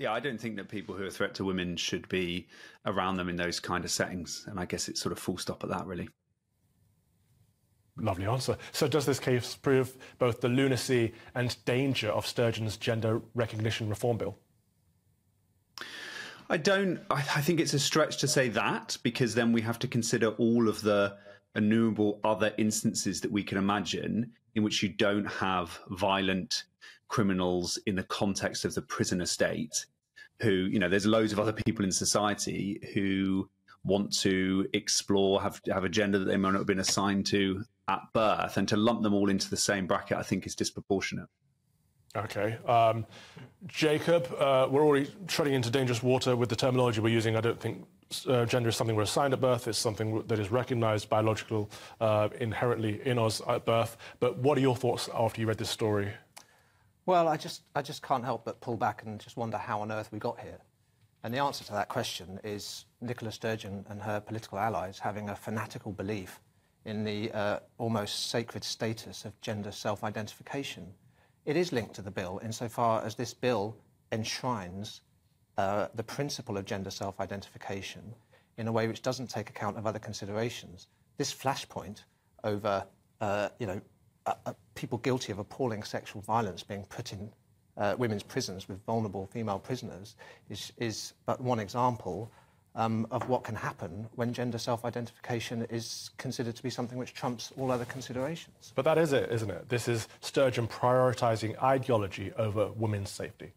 Yeah, I don't think that people who are a threat to women should be around them in those kind of settings. And I guess it's sort of full stop at that, really. Lovely answer. So does this case prove both the lunacy and danger of Sturgeon's Gender Recognition Reform Bill? I think it's a stretch to say that, because then we have to consider all of the innumerable other instances that we can imagine in which you don't have violent criminals in the context of the prison estate who, you know, there's loads of other people in society who want to explore, have a gender that they might not have been assigned to at birth, and to lump them all into the same bracket, I think, is disproportionate. Okay. Jacob, we're already treading into dangerous water with the terminology we're using. I don't think gender is something we're assigned at birth. It's something that is recognised biological inherently in us at birth. But what are your thoughts after you read this story? Well, I just can't help but pull back and just wonder how on earth we got here. And the answer to that question is Nicola Sturgeon and her political allies having a fanatical belief in the almost sacred status of gender self-identification. It is linked to the bill insofar as this bill enshrines the principle of gender self-identification in a way which doesn't take account of other considerations. This flashpoint over, people guilty of appalling sexual violence being put in women's prisons with vulnerable female prisoners is but one example of what can happen when gender self-identification is considered to be something which trumps all other considerations. But that is it, isn't it? This is Sturgeon prioritising ideology over women's safety.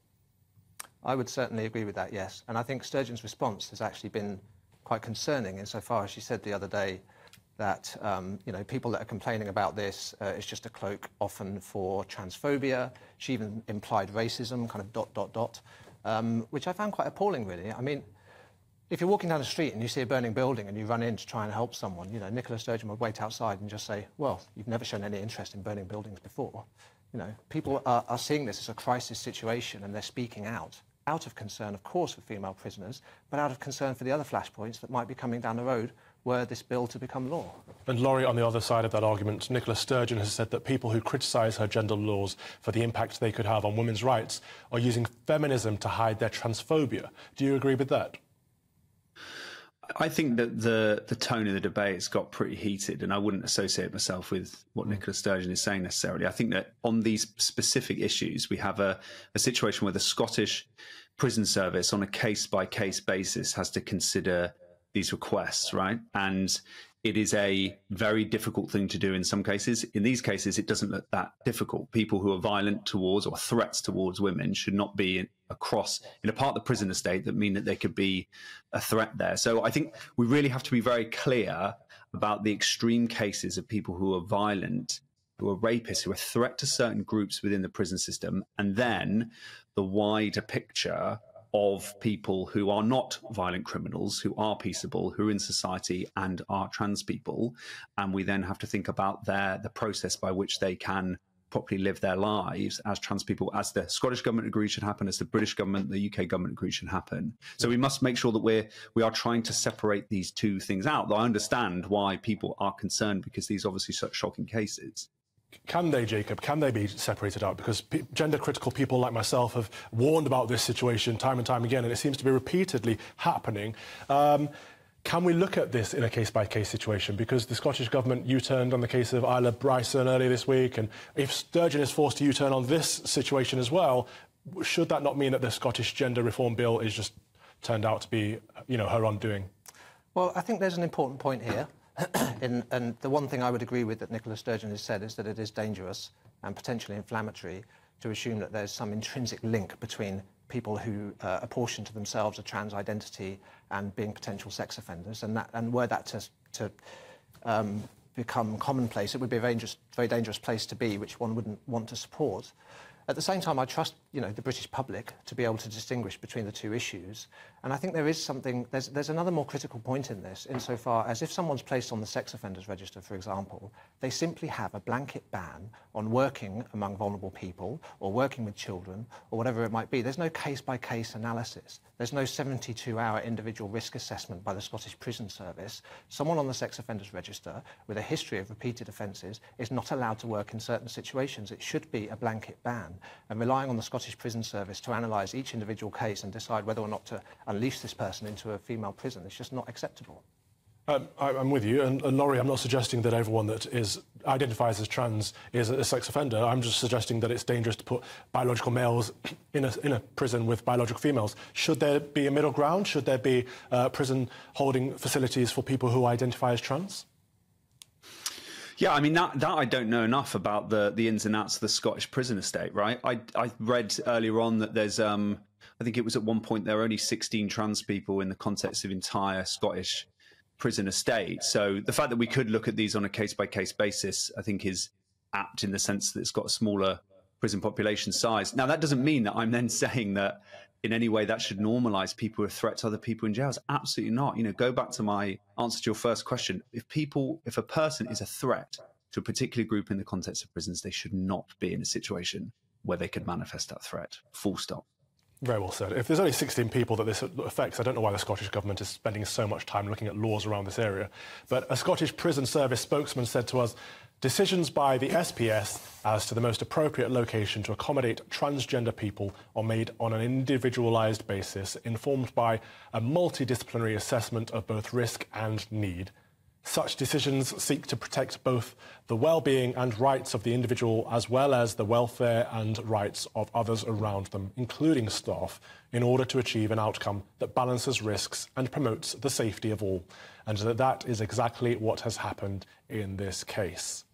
I would certainly agree with that, yes. And I think Sturgeon's response has actually been quite concerning insofar as she said the other day that, people that are complaining about this is just a cloak often for transphobia. She even implied racism, kind of ... which I found quite appalling, really. I mean, if you're walking down the street and you see a burning building and you run in to try and help someone, you know, Nicola Sturgeon would wait outside and just say, well, you've never shown any interest in burning buildings before. You know, people are seeing this as a crisis situation and they're speaking out of concern, of course, for female prisoners, but out of concern for the other flashpoints that might be coming down the road were this bill to become law. And Laurie, on the other side of that argument, Nicola Sturgeon has said that people who criticise her gender laws for the impact they could have on women's rights are using feminism to hide their transphobia. Do you agree with that? I think that the tone of the debate's got pretty heated, and I wouldn't associate myself with what Nicola Sturgeon is saying necessarily. I think that on these specific issues, we have a situation where the Scottish Prison Service, on a case-by-case basis, has to consider these requests, right? And it is a very difficult thing to do in some cases. In these cases, it doesn't look that difficult. People who are violent towards or threats towards women should not be in a part of the prison estate that mean that they could be a threat there. So I think we really have to be very clear about the extreme cases of people who are violent, who are rapists, who are a threat to certain groups within the prison system, and then the wider picture of people who are not violent criminals, who are peaceable, who are in society and are trans people. And we then have to think about the process by which they can properly live their lives as trans people, as the Scottish government agrees should happen, as the British government, the UK government agrees should happen. So we must make sure that we are trying to separate these two things out. Though I understand why people are concerned, because these are obviously such shocking cases. Can they, Jacob? Can they be separated out? Because gender-critical people like myself have warned about this situation time and time again, and it seems to be repeatedly happening. Can we look at this in a case-by-case situation? Because the Scottish Government U-turned on the case of Isla Bryson earlier this week, and if Sturgeon is forced to U-turn on this situation as well, should that not mean that the Scottish Gender Reform Bill is just turned out to be, you know, her undoing? Well, I think there's an important point here. And the one thing I would agree with that Nicola Sturgeon has said is that it is dangerous and potentially inflammatory to assume that there's some intrinsic link between people who apportion to themselves a trans identity and being potential sex offenders. And were that to become commonplace, it would be a very dangerous place to be, which one wouldn't want to support. At the same time, I trust, you know, the British public to be able to distinguish between the two issues. And I think there is something, there's another more critical point in this, insofar as if someone's placed on the sex offenders register, for example, they simply have a blanket ban on working among vulnerable people or working with children or whatever it might be. There's no case-by-case analysis. There's no 72-hour individual risk assessment by the Scottish Prison Service. Someone on the sex offenders register with a history of repeated offences is not allowed to work in certain situations. It should be a blanket ban. done, and relying on the Scottish Prison Service to analyse each individual case and decide whether or not to unleash this person into a female prison is just not acceptable. I'm with you, and Laurie, I'm not suggesting that everyone that identifies as trans is a sex offender. I'm just suggesting that it's dangerous to put biological males in a prison with biological females. Should there be a middle ground? Should there be prison holding facilities for people who identify as trans? Yeah, I mean, that I don't know enough about the ins and outs of the Scottish prison estate, right? I read earlier on that there's, I think it was at one point, there were only 16 trans people in the context of entire Scottish prison estate. So the fact that we could look at these on a case-by-case basis, I think, is apt in the sense that it's got a smaller prison population size. Now, that doesn't mean that I'm then saying that in any way that should normalise people who are a threat to other people in jails. Absolutely not. You know, go back to my answer to your first question. If a person is a threat to a particular group in the context of prisons, they should not be in a situation where they could manifest that threat. Full stop. Very well said. If there's only 16 people that this affects, I don't know why the Scottish Government is spending so much time looking at laws around this area. But a Scottish Prison Service spokesman said to us, decisions by the SPS as to the most appropriate location to accommodate transgender people are made on an individualised basis, informed by a multidisciplinary assessment of both risk and need. Such decisions seek to protect both the well-being and rights of the individual as well as the welfare and rights of others around them, including staff, in order to achieve an outcome that balances risks and promotes the safety of all. And that is exactly what has happened in this case.